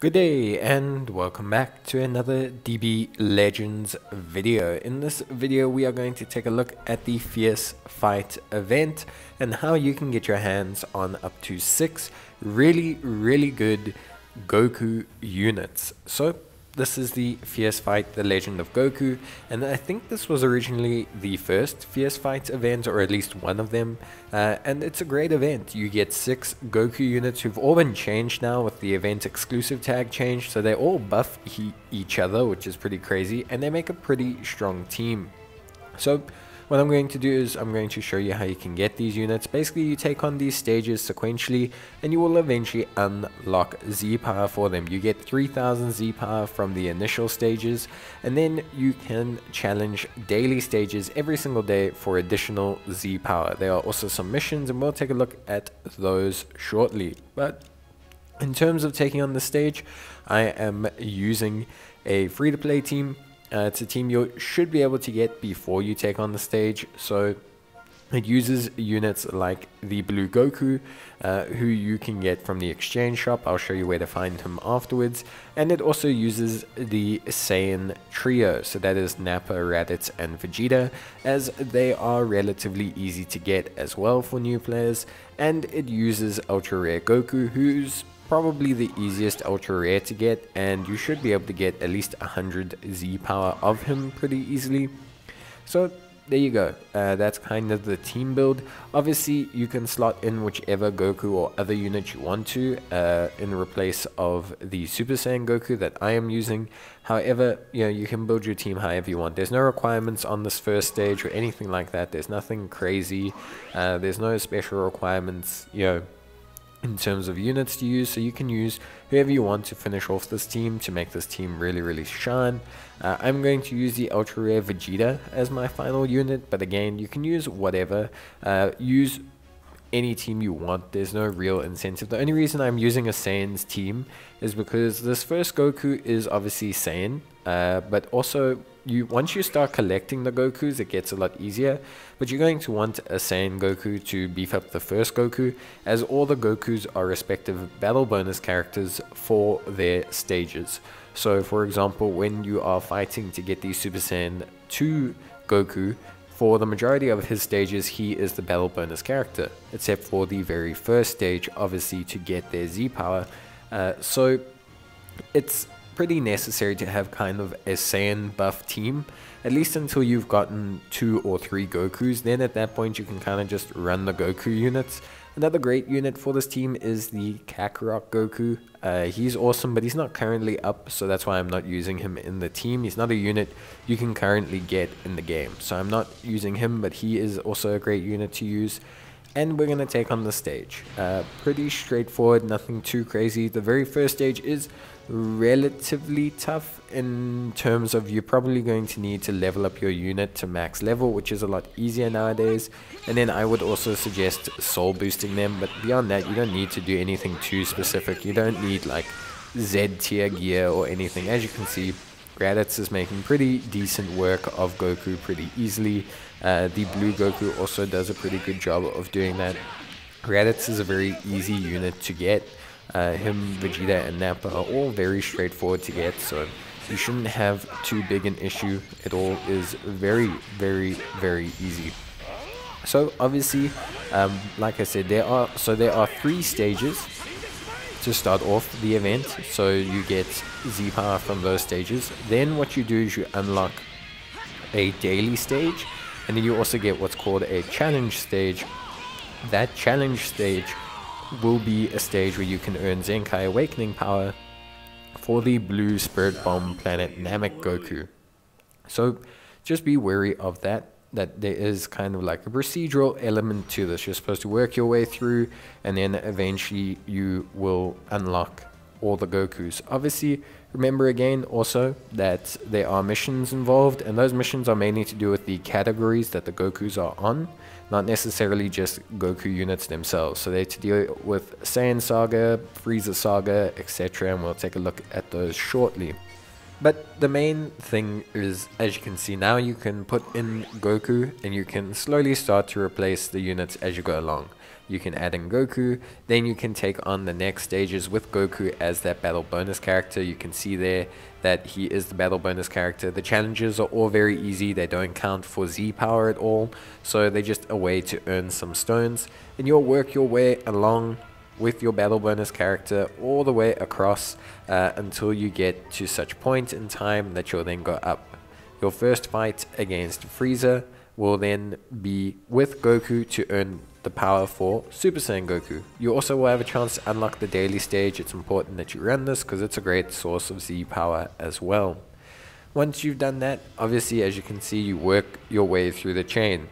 Good day and welcome back to another DB Legends video. In this video we are going to take a look at the Fierce Fight event and how you can get your hands on up to 6 really good Goku units. So this is the Fierce Fight! The Legend of Goku, and I think this was originally the first Fierce Fight event, or at least one of them, and it's a great event. You get 6 Goku units who've all been changed now with the event exclusive tag change, so they all buff each other, which is pretty crazy, and they make a pretty strong team. So what I'm going to do is I'm going to show you how you can get these units. Basically, you take on these stages sequentially and you will eventually unlock Z-Power for them. You get 3000 Z-Power from the initial stages, and then you can challenge daily stages every single day for additional Z-Power. There are also some missions and we'll take a look at those shortly. But in terms of taking on the stage, I am using a free-to-play team. It's a team you should be able to get before you take on the stage, so it uses units like the Blue Goku, who you can get from the exchange shop. I'll show you where to find him afterwards. And it also uses the Saiyan trio, so that is Nappa, Raditz and Vegeta, as they are relatively easy to get as well for new players. And it uses Ultra Rare Goku, who's probably the easiest ultra rare to get, and you should be able to get at least 100 Z power of him pretty easily. So there you go, that's kind of the team build. Obviously you can slot in whichever Goku or other unit you want to in replace of the Super Saiyan Goku that I am using. However, you know, you can build your team however you want. There's no requirements on this first stage or anything like that. There's nothing crazy, there's no special requirements, you know, in terms of units to use, so you can use whoever you want to finish off this team to make this team really shine. I'm going to use the Ultra Rare Vegeta as my final unit, but again, you can use whatever. Use any team you want, there's no real incentive. The only reason I'm using a Saiyan's team is because this first Goku is obviously Saiyan, but also once you start collecting the Gokus, it gets a lot easier, but you're going to want a Saiyan Goku to beef up the first Goku, as all the Gokus are respective battle bonus characters for their stages. So for example, when you are fighting to get the Super Saiyan 2 Goku, for the majority of his stages, he is the battle bonus character, except for the very first stage, obviously, to get their Z power. So it's pretty necessary to have kind of a Saiyan buff team, at least until you've gotten 2 or 3 Gokus. Then at that point you can kind of just run the Goku units. Another great unit for this team is the Kakarok Goku. He's awesome, but he's not currently up, so that's why I'm not using him in the team. He's not a unit you can currently get in the game, so I'm not using him, but he is also a great unit to use. And we're going to take on the stage. Pretty straightforward, nothing too crazy. The very first stage is relatively tough in terms of you're probably going to need to level up your unit to max level, which is a lot easier nowadays. And then I would also suggest soul boosting them, but beyond that you don't need to do anything too specific. You don't need like Z tier gear or anything. As you can see, Raditz is making pretty decent work of Goku pretty easily. The Blue Goku also does a pretty good job of doing that. Raditz is a very easy unit to get. Him, Vegeta and Nappa are all very straightforward to get, so you shouldn't have too big an issue. It all is very easy. So obviously, like I said, there are 3 stages to start off the event, so you get Z power from those stages. Then what you do is you unlock a daily stage, and then you also get what's called a challenge stage. That challenge stage will be a stage where you can earn Zenkai Awakening power for the Blue Spirit Bomb Planet Namek Goku. So just be wary of that there is kind of like a procedural element to this. You're supposed to work your way through, and then eventually you will unlock all the Gokus. Obviously, remember again also that there are missions involved, and those missions are mainly to do with the categories that the Gokus are on, not necessarily just Goku units themselves. So they're to deal with Saiyan Saga, Frieza Saga, etc., and we'll take a look at those shortly. But the main thing is, as you can see now, you can put in Goku and you can slowly start to replace the units as you go along. you can add in Goku, then you can take on the next stages with Goku as that battle bonus character. You can see there that he is the battle bonus character. The challenges are all very easy, they don't count for Z power at all, so they're just a way to earn some stones, and you'll work your way along with your battle bonus character all the way across until you get to such point in time that you'll then go up. Your first fight against Frieza will then be with Goku to earn the power for Super Saiyan Goku. You also will have a chance to unlock the daily stage. It's important that you run this because it's a great source of Z power as well. Once you've done that, obviously as you can see, you work your way through the chain.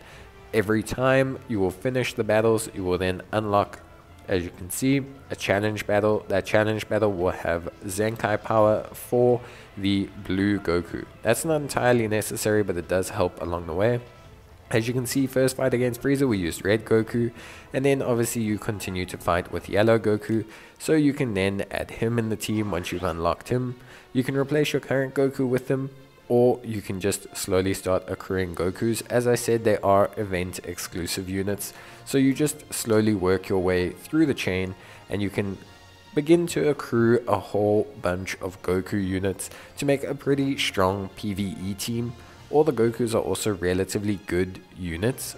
Every time you will finish the battles, you will then unlock, as you can see, a challenge battle. That challenge battle will have Zenkai power for the blue Goku. That's not entirely necessary, but it does help along the way. As you can see, first fight against Frieza, we used red Goku, and then obviously you continue to fight with yellow Goku, so you can then add him in the team once you've unlocked him. You can replace your current Goku with him, or you can just slowly start accruing Gokus. As I said, they are event exclusive units, so you just slowly work your way through the chain and you can begin to accrue a whole bunch of Goku units to make a pretty strong PvE team. All the Gokus are also relatively good units.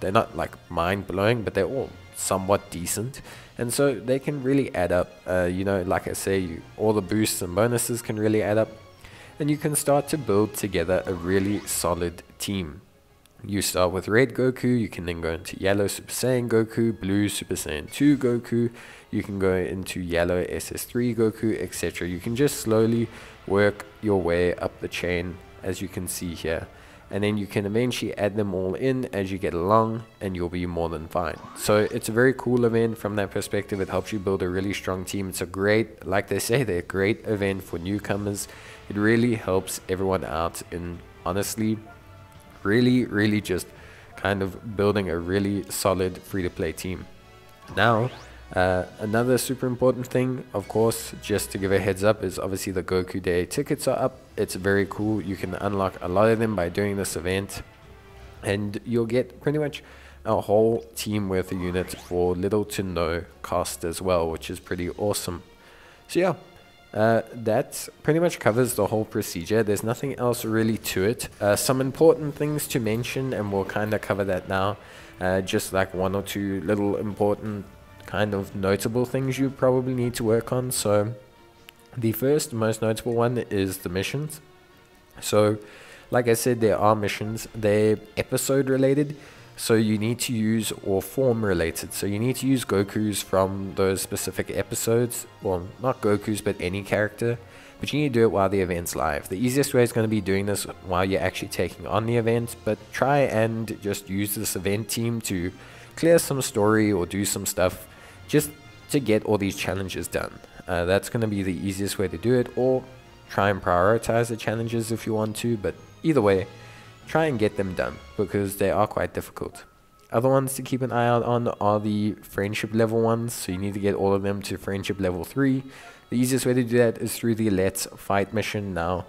They're not like mind-blowing, but they're all somewhat decent, and so they can really add up. You know, like I say, all the boosts and bonuses can really add up, and you can start to build together a really solid team. You start with red Goku, you can then go into yellow Super Saiyan Goku, blue Super Saiyan 2 Goku, you can go into yellow SS3 Goku, etc. You can just slowly work your way up the chain, as you can see here, and then you can eventually add them all in as you get along and you'll be more than fine. So it's a very cool event from that perspective. It helps you build a really strong team. It's a great, like they say, they're a great event for newcomers. It really helps everyone out in, honestly, really just kind of building a really solid free-to-play team. Now another super important thing, of course, just to give a heads up, is obviously the Goku Day tickets are up. It's very cool. You can unlock a lot of them by doing this event, and you'll get pretty much a whole team worth of units for little to no cost as well, which is pretty awesome. So yeah, that pretty much covers the whole procedure. There's nothing else really to it. Some important things to mention, and we'll kind of cover that now. Just like one or two little important kind of notable things you probably need to work on. So the first most notable one is the missions. So like I said, there are missions. They're episode related, so you need to use, or form related, so you need to use Gokus from those specific episodes. Well, not Gokus, but any character, but you need to do it while the event's live. The easiest way is going to be doing this while you're actually taking on the event, but try and just use this event team to clear some story or do some stuff just to get all these challenges done. That's going to be the easiest way to do it, or try and prioritize the challenges if you want to, but either way, try and get them done because they are quite difficult. Other ones to keep an eye out on are the friendship level ones, so you need to get all of them to friendship level 3. The easiest way to do that is through the Let's Fight mission. Now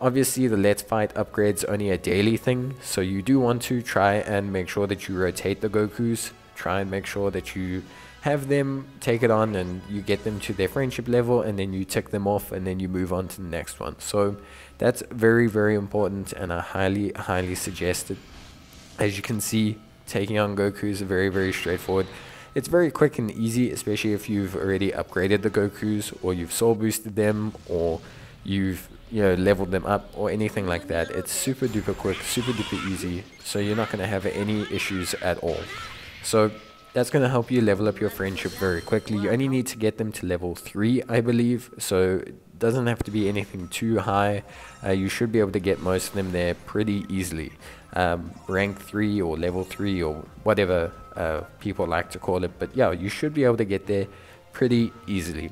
obviously the Let's Fight upgrade's only a daily thing, so you do want to try and make sure that you rotate the Gokus, try and make sure that you have them take it on and you get them to their friendship level, and then you tick them off and then you move on to the next one. So that's very important, and I highly suggest it. As you can see, taking on Goku is very straightforward. It's very quick and easy, especially if you've already upgraded the Gokus, or you've soul boosted them, or you've, you know, leveled them up or anything like that. It's super duper quick, super duper easy, so you're not going to have any issues at all. So that's going to help you level up your friendship very quickly. You only need to get them to level 3, I believe, so it doesn't have to be anything too high. You should be able to get most of them there pretty easily. Rank 3 or level 3 or whatever people like to call it, but yeah, you should be able to get there pretty easily.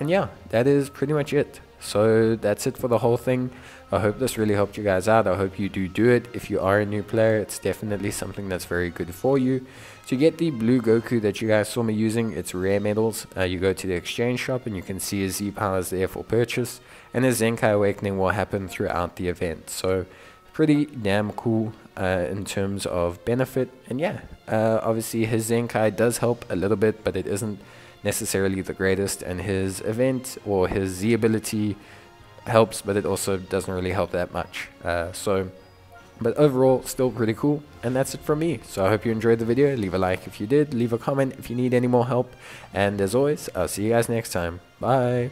And yeah, that is pretty much it. So that's it for the whole thing. I hope this really helped you guys out. I hope you do it. If you are a new player, it's definitely something that's very good for you. To get the blue Goku that you guys saw me using, it's rare metals. You go to the exchange shop and you can see his Z-Powers there for purchase, and his Zenkai Awakening will happen throughout the event. So pretty damn cool. in terms of benefit. And yeah, obviously his Zenkai does help a little bit, but it isn't necessarily the greatest, and his event or his Z ability helps, but it also doesn't really help that much. But overall, still pretty cool. And that's it from me. So I hope you enjoyed the video. Leave a like if you did, leave a comment if you need any more help, and as always, I'll see you guys next time. Bye.